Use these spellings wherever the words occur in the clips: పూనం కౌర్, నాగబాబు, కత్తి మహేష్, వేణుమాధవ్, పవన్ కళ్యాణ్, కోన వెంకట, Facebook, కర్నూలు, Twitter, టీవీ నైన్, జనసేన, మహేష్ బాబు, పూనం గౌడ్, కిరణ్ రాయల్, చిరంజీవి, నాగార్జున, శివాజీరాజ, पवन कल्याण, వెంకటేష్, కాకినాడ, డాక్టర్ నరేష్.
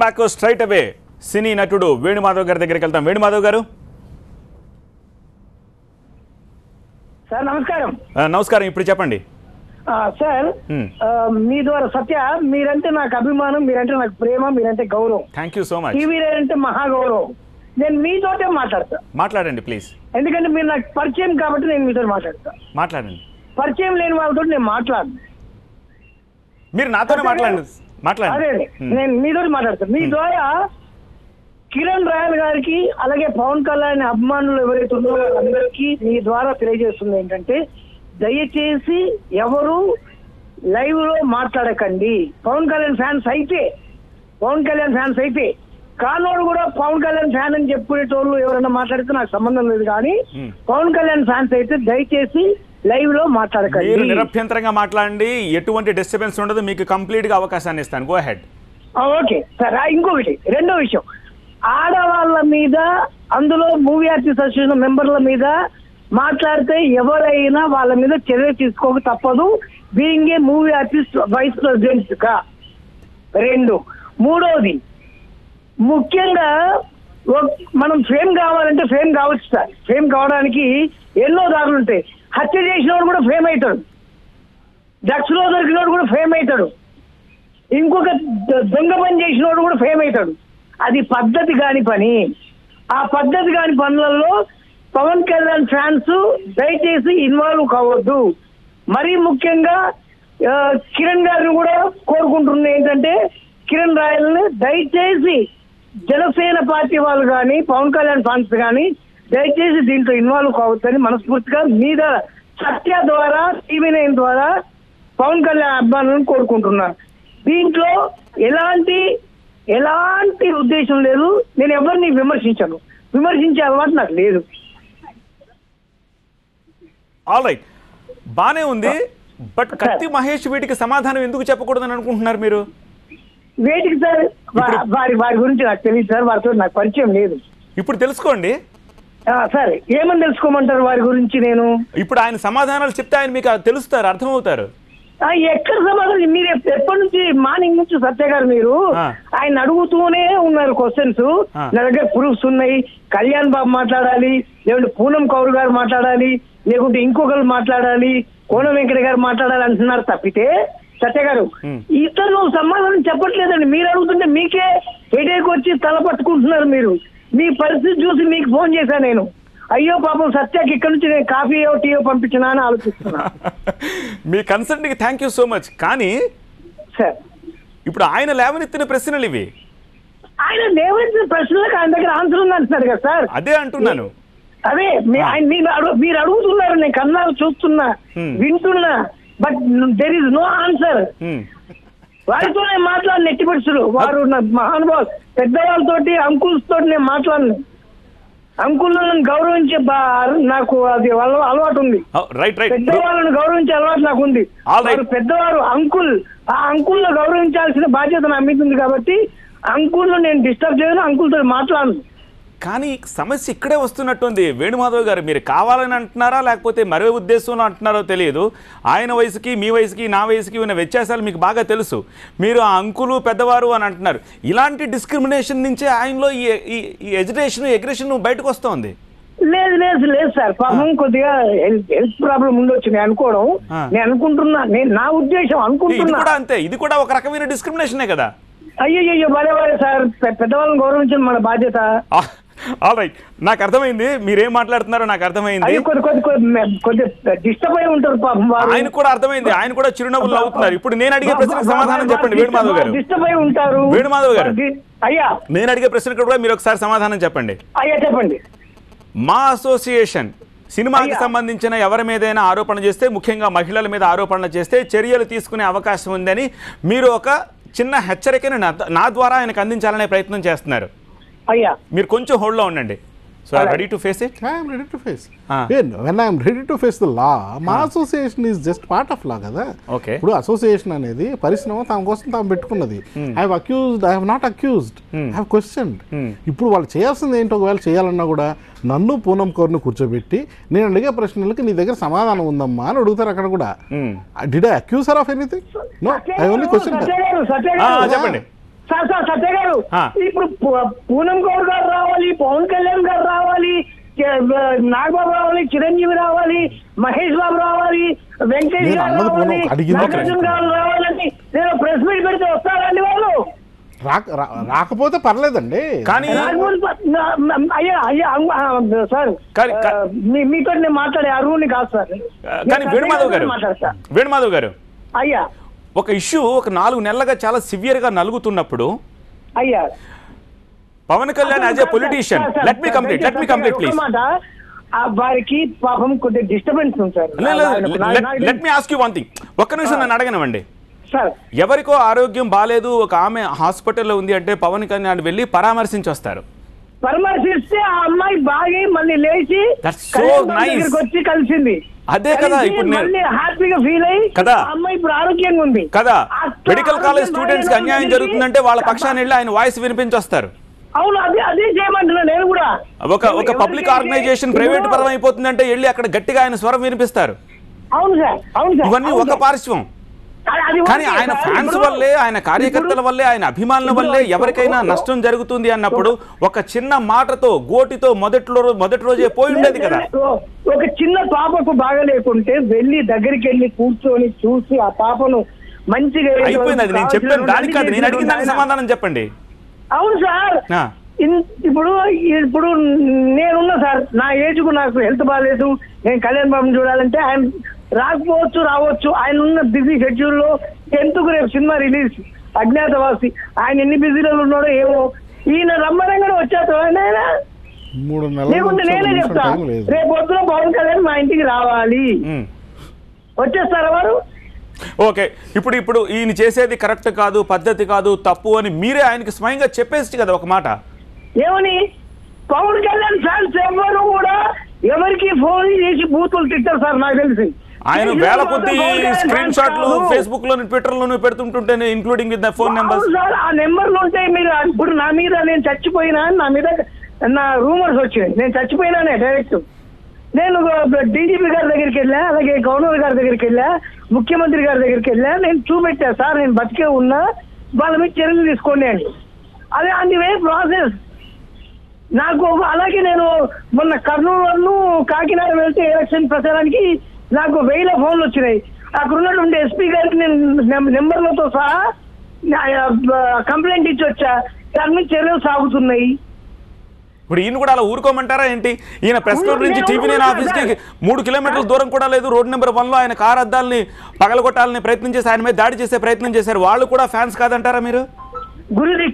Back straight away सिनी नटुडु वेणुमाधव गारी दग्गरिकी वेल्तां। वेणुमाधव गारू sir नमस्कारम। नमस्कारम। इप्पुडु चेप्पंडी sir मी द्वारा सत्य मीरंटे नाकु अभिमानम, मीरंटे नाकु प्रेम, मीरंटे गौरव। Thank you so much. TV रेंटे महा गौरव। నేను మీతోటే మాట్లాడతా। మాట్లాడండి ప్లీజ్, ఎందుకంటే మీరు నాకు పరిచయం కాబట్టి నేను మీతో మాట్లాడతా। మాట్లాడండి, పరిచయం లేని వాళ్ళతో నేను మాట్లాడను, మీరు నాతోనే మాట్లాడండి। किरण रायल गारिकी अलागे पवन कल्याण अभिमानुलु एवरैते मी द्वारा తెలియజేస్తుంది దయచేసి ఎవరు లైవ్ లో మాట్లాడకండి। పవన్ కल्याण ఫ్యాన్స్ అయితే కానోడు కూడా పవన్ కళ్యాణ్ ఫ్యాన్ అని చెప్పుకునేటోళ్ళు ఎవరైనా మాట్లాడితే నాకు సంబంధం లేదు, కానీ పవన్ కళ్యాణ్ ఫ్యాన్స్ అయితే దయచేసి లైవ్ లో మాట్లాడకండి, మీరు నిరభ్యంతరంగా మాట్లాడండి, ఎటువంటి డిస్టర్బెన్స్ ఉండదు, మీకు కంప్లీట్ గా అవకాశాన్ని ఇస్తాను। Go ahead. ఓకే సరే, ఇంకొకటి రెండో విషయం, ఆడవాళ్ళ మీద అందులో మూవీ ఆర్టిస్ట్ అసోసియేషన్ మెంబర్ల మీద మాట్లాడితే ఎవరైనా వాళ్ళ మీద చర్య తీసుకోక తప్పదు, being a movie artist vice president గా। రెండు మూడోది ముఖ్యంగా మనం ఫేమ్ కావాలంటే ఫేమ్ కావచ్చు సార్, ఫేమ్ కావడానికి ఎన్నో దారులు ఉంటాయి। హత్య చేసినోడు కూడా ఫేమ్ అవుతాడు, డ్రగ్స్లో దొరికినోడు కూడా ఫేమ్ అవుతాడు, ఇంకొక దొంగ పని చేసినోడు కూడా ఫేమ్ అవుతాడు। అది పద్ధతి కాని పని, ఆ పద్ధతి కాని పనులలో పవన్ కళ్యాణ్ ఫ్యాన్స్ దయచేసి ఇన్వాల్వ్ కావద్దు। మరీ ముఖ్యంగా కిరణ్ గారిని కూడా కోరుకుంటున్నది ఏంటంటే కిరణ్ రాయల్ని దయచేసి జనసేన పార్టీ వాళ్ళు కానీ పవన్ కళ్యాణ్ ఫ్యాన్స్ కానీ దయచేసి దీంట్లో ఇన్వాల్వ్ కావద్దని మనస్ఫూర్తిగా మీద సత్య ద్వారా టీవీ నైన్ ద్వారా పవన్ కళ్యాణ్ అభిమానులను కోరుకుంటున్నాను। దీంట్లో ఎలాంటి ఎలాంటి ఉద్దేశం లేదు, నేను ఎవరిని విమర్శించను, విమర్శించే అలవాటు నాకు లేదు। ఆల్ రైట్, బానే ఉంది, బట్ కత్తి మహేష్ వీటికి సమాధానం ఎందుకు చెప్పకూడదని అనుకుంటున్నారు మీరు? వీటికి సార్ వారి గురించి నాకు తెలియదు సార్, వారితో నాకు పరిచయం లేదు। ఇప్పుడు తెలుసుకోండి సరే, ఏమని తెలుసుకోమంటారు వారి గురించి? నేను ఇప్పుడు ఆయన సమాధానాలు చెప్తే ఆయన మీకు తెలుస్తారు, అర్థమవుతారు। ఎక్కడ సమాధానం? మీరు ఎప్పటి నుంచి మార్నింగ్ నుంచి సత్య గారు మీరు ఆయన అడుగుతూనే ఉన్నారు క్వశ్చన్స్, నా దగ్గర ప్రూఫ్స్ ఉన్నాయి, కళ్యాణ్ బాబు మాట్లాడాలి, లేకుంటే పూనం కౌర్ గారు మాట్లాడాలి, లేకుంటే ఇంకొకరు మాట్లాడాలి, కోన వెంకట గారు మాట్లాడాలి అంటున్నారు తప్పితే సత్య గారు ఇతను సమాధానం చెప్పట్లేదండి। మీరు అడుగుతుంటే మీకే హెడేక్ వచ్చి తల పట్టుకుంటున్నారు మీరు, మీ పరిస్థితి చూసి మీకు ఫోన్ చేశాను నేను, అయ్యో పాపం సత్యకి ఇక్కడ నుంచి నేను కాఫీ టీయో పంపించినా అని ఆలోచిస్తున్నా। మీ కన్సర్న్ కి థ్యాంక్ యూ సో మచ్, కానీ సార్ ఇప్పుడు ఆయన లేవనెత్తిన ప్రశ్నలు ఇవి, ఆయన లేవనెత్తిన ప్రశ్నలకు ఆయన దగ్గర ఆన్సర్ ఉంది అంటున్నారు కదా సార్, అదే అంటున్నాను, అదే మీరు అడుగుతున్నారు, నేను కన్నాలు చూస్తున్నా, వింటున్నా, but there is no answer. వారితోనే మాట్లాడిన ఎట్టి పరిస్థితులు వారు మహానుభావులు, పెద్దవాళ్ళతోటి అంకుల్స్ తోటి నేను మాట్లాడను, అంకులను గౌరవించే నాకు అది అలవాటు ఉంది, పెద్దవాళ్ళను గౌరవించే అలవాటు నాకు ఉంది। పెద్దవారు అంకుల్, ఆ అంకుల్ని గౌరవించాల్సిన బాధ్యత నా మీద ఉంది, కాబట్టి అంకుల్ను నేను డిస్టర్బ్ చేయను, అంకుల్తో మాట్లాడను। కానీ సమస్య ఇక్కడే వస్తున్నట్టుంది వేణుమాధవ్ గారు, మీరు కావాలని అంటున్నారా లేకపోతే మరే ఉద్దేశంలో అంటున్నారో తెలియదు, ఆయన వయసుకి మీ వయసుకి నా వయసుకి ఉన్న వ్యత్యాసాలు మీకు బాగా తెలుసు, మీరు ఆ అంకులు పెద్దవారు అని అంటున్నారు, ఇలాంటి డిస్క్రిమినేషన్ నుంచే ఆయనలో ఈ ఎజిటేషన్ అగ్రెషన్ బయటకు వస్తుంది। లేదు లేదు లేదు సార్, పాపం కొద్దిగా హెల్త్ ప్రాబ్లం ఉండొచ్చు నేను అనుకోవడం, నేను అనుకుంటున్నా, నేను నా ఉద్దేశం అనుకుంటున్నా అంతే, ఇది కూడా ఒక రకమైన డిస్క్రిమినేషనే కదా। అయ్యో భలే భలే సార్, పెద్దవాళ్ళని గౌరవించడం మన బాధ్యత। ఆల్ రైట్, నాకు అర్థమైంది మీరేం మాట్లాడుతున్నారో, నాకు అర్థమైంది, ఆయన కూడా అర్థమైంది, ఆయన కూడా చిరునవ్వులు అవుతున్నారు। ఇప్పుడు నేను అడిగే ప్రశ్నకు సమాధానం చెప్పండి వేణుమాధవ్ గారు, వేణుమాధవ్ గారు అయ్యా నేను అడిగే ప్రశ్నకు కూడా మీరు ఒకసారి సమాధానం చెప్పండి అయ్యా, చెప్పండి। మా అసోసియేషన్ సినిమాకి సంబంధించిన ఎవరి మీదైనా ఆరోపణ చేస్తే, ముఖ్యంగా మహిళల మీద ఆరోపణలు చేస్తే చర్యలు తీసుకునే అవకాశం ఉందని మీరు ఒక చిన్న హెచ్చరికను నా ద్వారా ఆయనకు అందించాలనే ప్రయత్నం చేస్తున్నారు అయ్యా, మీరు కొంచెం హోల్డ్ లో ఉండండి। So I am ready to face it, I am ready to face when when I am ready to face the law. మా association is just part of law కదా, ఇప్పుడు అసోసియేషన్ అనేది పరిశ్రమ తమ కోసం తాము పెట్టుకున్నది। I have accused, I have not accused, I have questioned. ఇప్పుడు వాళ్ళు చేయాల్సింది ఏంటో, ఒకవేళ చేయాలన్నా కూడా నన్ను పూనం కౌర్ను కూర్చోబెట్టి నేను అడిగే ప్రశ్నలకు నీ దగ్గర సమాధానం ఉందమ్మా అని అడుగుతారు, అక్కడ కూడా did I accuse her of anything, no I only questioned her. చెప్పండి సత్యగారు ఇప్పుడు పూనం గౌడ్ గారు రావాలి, పవన్ కళ్యాణ్ గారు రావాలి, నాగబాబు రావాలి, చిరంజీవి రావాలి, మహేష్ బాబు రావాలి, వెంకటేష్ గారు రావాలి, నాగార్జున గారు రావాలని నేను ప్రెస్ మీట్ పెడితే వస్తారండి వాళ్ళు. రాకపోతే పర్లేదండి కానీ అయ్యా అయ్యా సార్ మీతో నేను మాట్లాడే అరువుని కాదు సార్. కానీ వేణుమాధవ్ గారు అయ్యా ఒక ఇష్యూ ఒక 4 నెలలుగా చాలా సివియర్ గా నలుగుతున్నప్పుడు అయ్యా పవన్ కళ్యాణ్ as a politician let me complete please. వారికి పాపం కొద్ది డిస్టర్బెన్స్ ఉంది sir. Let me ask you one thing, ఒక్క నిమిషం నన్ను అడగనివ్వండి. ఎవరికో ఆరోగ్యం బాలేదు, ఒక ఆమె హాస్పిటల్లో ఉంది అంటే పవన్ కళ్యాణ్ వెళ్ళి పరామర్శించి వస్తారు. పరామర్శిస్తే ఆ అమ్మాయి బాగా మళ్ళీ లేచి వచ్చి కలిసింది. అదే కదా ఇప్పుడు హ్యాపీగా ఫీల్ అయ్యి కదా అమ్మాయి ఇప్పుడు ఆరోగ్యంగా ఉంది కదా. మెడికల్ కాలేజ్ స్టూడెంట్స్ కి అన్యాయం జరుగుతుందంటే వాళ్ళ పక్షాన్ని వెళ్ళి ఆయన వాయిస్ వినిపించి వస్తారు. అవును అదే చేయమంటున్నా నేను కూడా. ఒక పబ్లిక్ ఆర్గనైజేషన్ ప్రైవేట్ పరం అయిపోతుందంటే వెళ్ళి అక్కడ గట్టిగా ఆయన స్వరం వినిపిస్తారు. అవును సార్, అవును సార్. ఇవన్నీ ఒక పార్శ్వం. కానీ ఆయన ఫ్యాన్స్ వల్లే, ఆయన కార్యకర్తల వల్లే, ఆయన అభిమానుల వల్లే ఎవరికైనా నష్టం జరుగుతుంది అన్నప్పుడు ఒక చిన్న మాటతో గోటితో మొదటి రోజే పోయి ఉండేది కదా. ఒక చిన్న పాపకు బాగా లేకుంటే వెళ్ళి దగ్గరికి వెళ్ళి కూర్చొని చూసి ఆ పాపను మంచిగా అయిపోయింది. అది నేను చెప్పాను, దానికి కాదు, నేను అడిగిన దానికి సమాధానం చెప్పండి. అవును సార్, ఇప్పుడు నేనున్నా సార్, నా ఏజ్కు నాకు హెల్త్ బాగాలేదు, నేను కళ్యాణ్ బాబుని చూడాలంటే ఆయన రాకపోవచ్చు రావచ్చు, ఆయన ఉన్న బిజీ షెడ్యూల్లో. ఎందుకు రేపు సినిమా రిలీజ్ అజ్ఞాతవాసి, ఆయన ఎన్ని బిజీలో ఉన్నాడో ఏమో. ఈయన రమ్మనంగానే వచ్చేస్తాడు. నేనే చెప్తా రేపు వద్దున పవన్ కళ్యాణ్ మా ఇంటికి రావాలి, వచ్చేస్తారా వారు? ఓకే, ఇప్పుడు ఈయన చేసేది కరెక్ట్ కాదు, పద్ధతి కాదు, తప్పు అని మీరే ఆయనకి స్వయంగా చెప్పేసి కదా ఒక మాట. ఏమని? పవన్ కళ్యాణ్ ఫ్యాన్స్ ఎవరు కూడా ఎవరికి ఫోన్ చేసి బూతులు తిట్టారు సార్. నాకు తెలిసి ఆయన వేల కొద్ది స్క్రీన్ షాట్లు ఫేస్బుక్ లోను ట్విట్టర్ లోను పెడుతుంటుంటేనే, including with the phone numbers. Sir ఆ నెంబర్లు ఉంటాయి. మీరు ఇప్పుడు నా మీద నేను చచ్చిపోయినా, నా మీద నా రూమర్స్ వచ్చాయి, నేను చచ్చిపోయినానే డైరెక్ట్. నేను డీజీపీ గారి దగ్గరికి వెళ్ళా, అలాగే గవర్నర్ గారి దగ్గరికి వెళ్ళా, ముఖ్యమంత్రి గారి దగ్గరికి వెళ్ళా, నేను చూపెట్టా సార్ నేను బతికే ఉన్నా, వాళ్ళ మీద చర్యలు తీసుకోండి అండి. అదే అందువే ప్రాసెస్. నాకు అలాగే నేను మొన్న కర్నూలు కాకినాడ వెళ్తే ఎలక్షన్ ప్రచారానికి నాకు వేల ఫోన్లు వచ్చినాయి. అక్కడ ఉన్నటువంటి ఎస్పీ గారికి నేను నెంబర్లతో సహా కంప్లైంట్ ఇచ్చి వచ్చా. దాని మీద చర్యలు సాగుతున్నాయి. ఇప్పుడు ఈయన కూడా అలా ఊరుకోమంటారా ఏంటి? ఈయన ప్రెస్ క్లబ్ నుంచి టీవీ నేను ఆఫీస్కి 3 కిలోమీటర్ల దూరం కూడా లేదు, రోడ్ నెంబర్ 1లో ఆయన కార్ అద్దాలని పగలగొట్టాలని ప్రయత్నం చేసి ఆయన మీద దాడి చేసే ప్రయత్నం చేశారు. వాళ్ళు కూడా ఫ్యాన్స్ కాదంటారా మీరు? గురి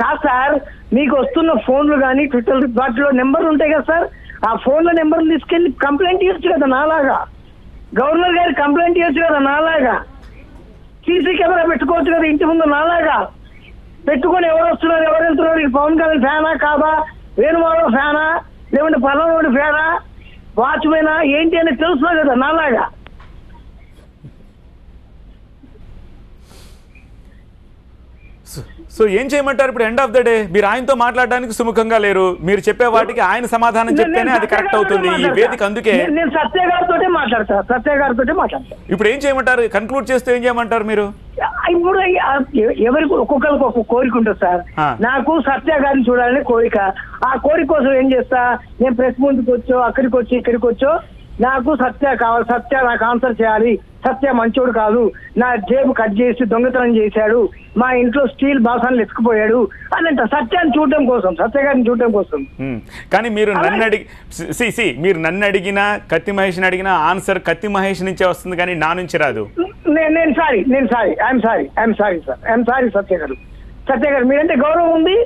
కాదు సార్, మీకు వస్తున్న ఫోన్లు కానీ ట్విట్టర్ వాటిలో నెంబర్లు ఉంటాయి కదా సార్, ఆ ఫోన్ల నెంబర్లు తీసుకెళ్ళి కంప్లైంట్ ఇవ్వచ్చు కదా నాలాగా, గవర్నర్ గారికి కంప్లైంట్ ఇవ్వచ్చు కదా నాలాగా, సీసీ కెమెరా పెట్టుకోవచ్చు కదా ఇంటి ముందు నాలాగా పెట్టుకొని ఎవరు వస్తున్నారు ఎవరు వెళ్తున్నారు, ఇది పవన్ కళ్యాణ్ ఫ్యానా కాదా, వేణుమాధవ్ ఫ్యానా, లేదంటే పలానోడి ఫ్యానా, వాచ్మెనా ఏంటి అని తెలుస్తున్నారు కదా నాలాగా. సో ఏం చేయమంటారు ఇప్పుడు? ఎండ్ ఆఫ్ ద డే మీరు ఆయనతో మాట్లాడడానికి సుముఖంగా లేరు. మీరు చెప్పే వాటికి ఆయన సమాధానం చెప్తేనే అది కరెక్ట్ అవుతుంది ఈ వేదిక. అందుకే ఇప్పుడు ఏం చేయమంటారు? కన్క్లూడ్ చేస్తే ఏం చేయమంటారు మీరు? ఇప్పుడు ఎవరికి ఒక్కొక్కరికి ఒక్కొక్క కోరిక ఉంటుంది సార్. నాకు సత్య గారిని చూడాలనే కోరిక. ఆ కోరిక కోసం ఏం చేస్తా నేను? ప్రెస్ ముందుకు వచ్చో అక్కడికి వచ్చి ఇక్కడికి వచ్చో నాకు సత్య కావాలి, సత్య నాకు ఆన్సర్ చేయాలి, సత్య మంచోడు కాదు, నా జేబు కట్ చేసి దొంగతనం చేశాడు, మా ఇంట్లో స్టీల్ బాసనలు ఎత్తుకుపోయాడు అని సత్యాన్ని చూడటం కోసం, సత్య గారిని చూడటం కోసం. కానీ మీరు నన్ను అడిగినా కత్తి మహేష్ని అడిగినా ఆన్సర్ కత్తి మహేష్ నుంచే వస్తుంది కానీ నా నుంచి రాదు. నేను సారీ సత్య గారు మీరంటే గౌరవం ఉంది,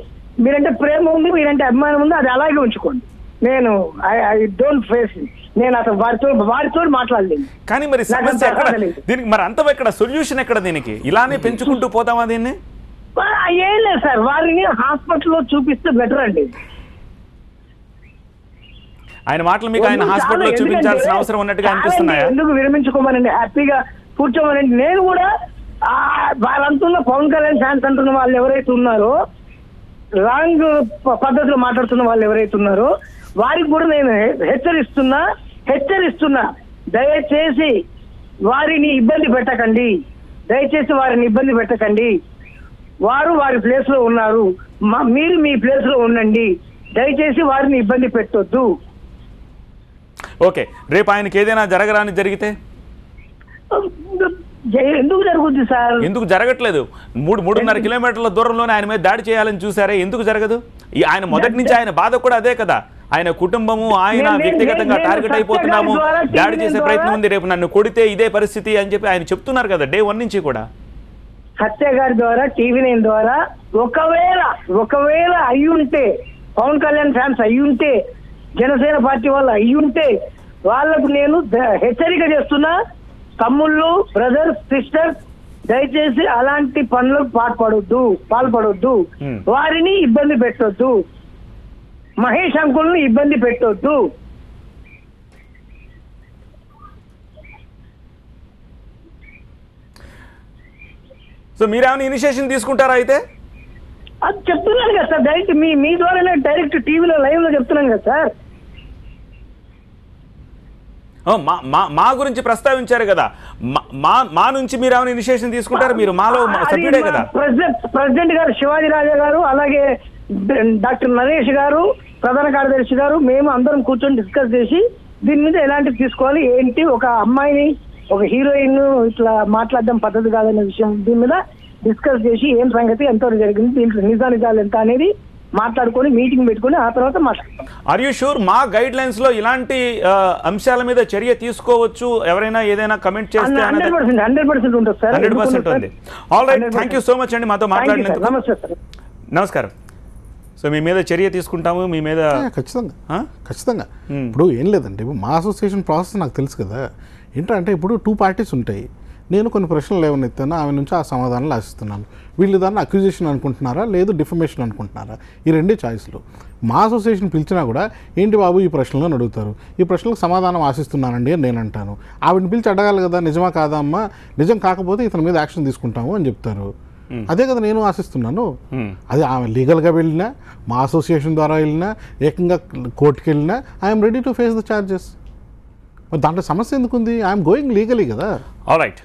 మీరంటే ప్రేమ ఉంది, మీరంటే అభిమానం ఉంది, అది అలాగే ఉంచుకోండి. నేను ఐ డోంట్ ఫేస్ నేను అసలు వారితో మాట్లాడలేదు. కానీ మరి సమస్య ఎక్కడ దీనికి? మరి అంత ఎక్కడ సొల్యూషన్ ఎక్కడ దీనికి? ఇలానే పెంచుకుంటూ పోతామా దీన్ని? ఏం లేదు సార్, వారిని హాస్పిటల్లో చూపిస్తే బెటర్ అండి. ఆయన మాటలు మీకు ఆయన హాస్పిటల్లో చూపించాల్సిన అవసరం ఉన్నట్టుగా అనిపిస్తున్నాయా? ఎందుకు విరమించుకోమనండి, హ్యాపీగా కూర్చోమనండి. నేను కూడా వాళ్ళంటున్న పవన్ కళ్యాణ్ ఫ్యాన్స్ అంటున్న వాళ్ళు ఎవరైతే ఉన్నారో, రాంగ్ పద్ధతిలో మాట్లాడుతున్న వాళ్ళు ఎవరైతే ఉన్నారో వారికి కూడా నేను హెచ్చరిస్తున్నా. దయచేసి వారిని ఇబ్బంది పెట్టకండి, వారు వారి ప్లేస్ లో ఉన్నారు, మీరు మీ ప్లేస్ లో ఉండండి, దయచేసి వారిని ఇబ్బంది పెట్టొద్దు. ఓకే, రేపు ఆయనకి ఏదైనా జరగరాని జరిగితే ఎందుకు జరుగుద్ది సార్? ఎందుకు జరగట్లేదు? 3.5 కిలోమీటర్ల దూరంలోనే ఆయన మీద దాడి చేయాలని చూసారే, ఎందుకు జరగదు? ఆయన మొదటి నుంచి ఆయన బాధ కూడా అదే కదా, ఆయన కుటుంబము ఆయన వ్యక్తిగతంగా టార్గెట్ అయిపోతున్నాము, దాడి చేసే ప్రయత్నం ఉంది, రేపు నన్ను కొడితే ఇదే పరిస్థితి అని చెప్పి ఆయన చెప్తున్నారు కదా డే 1 నుంచి కూడా. హత్య గారి ద్వారా టీవీ 9 ద్వారా ఒకవేళ అయ్యుంటే, పవన్ కళ్యాణ్ ఫ్యాన్స్ అయ్యుంటే, జనసేన పార్టీ వాళ్ళు అయ్యుంటే వాళ్లకు నేను హెచ్చరిక చేస్తున్నా. తమ్ముళ్ళు, బ్రదర్స్, సిస్టర్స్, దయచేసి అలాంటి పనులకు పాల్పడొద్దు, వారిని ఇబ్బంది పెట్టొద్దు, మహేష్ అంకుల్ని ఇబ్బంది పెట్టొద్దు. సో మీరేమైనా ఇనిషియేషన్ తీసుకుంటారా అయితే? అది చెప్తున్నాను కదా సార్, డైరెక్ట్ మీ ద్వారానే డైరెక్ట్ టీవీలో లైవ్ లో చెప్తున్నాను కదా సార్. మా గురించి ప్రస్తావించారు కదా, మా నుంచి మీరు ఏమైనా ఇనిషియేషన్ తీసుకుంటారు? మీరు మాలో సభ్యుడే కదా. ప్రెసిడెంట్ గారు, శివాజీరాజ గారు, అలాగే డాక్టర్ నరేష్ గారు, ప్రధాన కార్యదర్శి గారు, మేము అందరం కూర్చొని డిస్కస్ చేసి దీని మీద ఎలాంటివి తీసుకోవాలి ఏంటి, ఒక అమ్మాయిని ఒక హీరోయిన్ ఇట్లా మాట్లాడడం పద్ధతి కాదనే విషయం దీని మీద డిస్కస్ చేసి ఏం సంగతి, ఎంతవరకు జరిగింది, దీంట్లో నిజానిజాలు ఎంత అనేది మాట్లాడుకొని మీటింగ్ పెట్టుకుని ఆ తర్వాత మాట్లాడుతాం. ఆర్ యూ షూర్ మా గైడ్ లైన్స్ లో ఇలాంటి అంశాల మీద చర్య తీసుకోవచ్చు, ఎవరైనా ఏదైనా కమెంట్ చేస్తే? 100% ఉంటుంది సార్, 100% ఉంది. All right, thank you so much అండి మాతో మాట్లాడినందుకు. నమస్తే సార్. నమస్కారం. సో మీ మీద చర్య తీసుకుంటాము, మీ మీద ఖచ్చితంగా. ఇప్పుడు ఏం లేదండి, మా అసోసియేషన్ ప్రాసెస్ నాకు తెలుసు కదా. ఏంటంటే ఇప్పుడు 2 పార్టీస్ ఉంటాయి, నేను కొన్ని ప్రశ్నలు లేవనెత్తాను, ఆమె నుంచి ఆ సమాధానాలు ఆశిస్తున్నాను. వీళ్ళు దాన్ని అక్యూజేషన్ అనుకుంటున్నారా, లేదు డిఫమేషన్ అనుకుంటున్నారా, ఈ రెండే ఛాయిస్లు. మా అసోసియేషన్ పిలిచినా కూడా ఏంటి బాబు ఈ ప్రశ్నలను అడుగుతారు, ఈ ప్రశ్నలకు సమాధానం ఆశిస్తున్నానండి అని నేను అంటాను. ఆవిడని పిలిచి అడగాలి కదా, నిజమా కాదా అమ్మా, నిజం కాకపోతే ఇతని మీద యాక్షన్ తీసుకుంటాము అని చెప్తారు. అదే కదా నేను ఆశిస్తున్నాను. అది ఆమె లీగల్గా వెళ్ళినా, మా అసోసియేషన్ ద్వారా వెళ్ళినా, ఏకంగా కోర్టుకి వెళ్ళినా I'm ready to face the charges. దాంట్లో సమస్య ఎందుకుంది? ఐఎమ్ గోయింగ్ లీగలీ కదా. All right.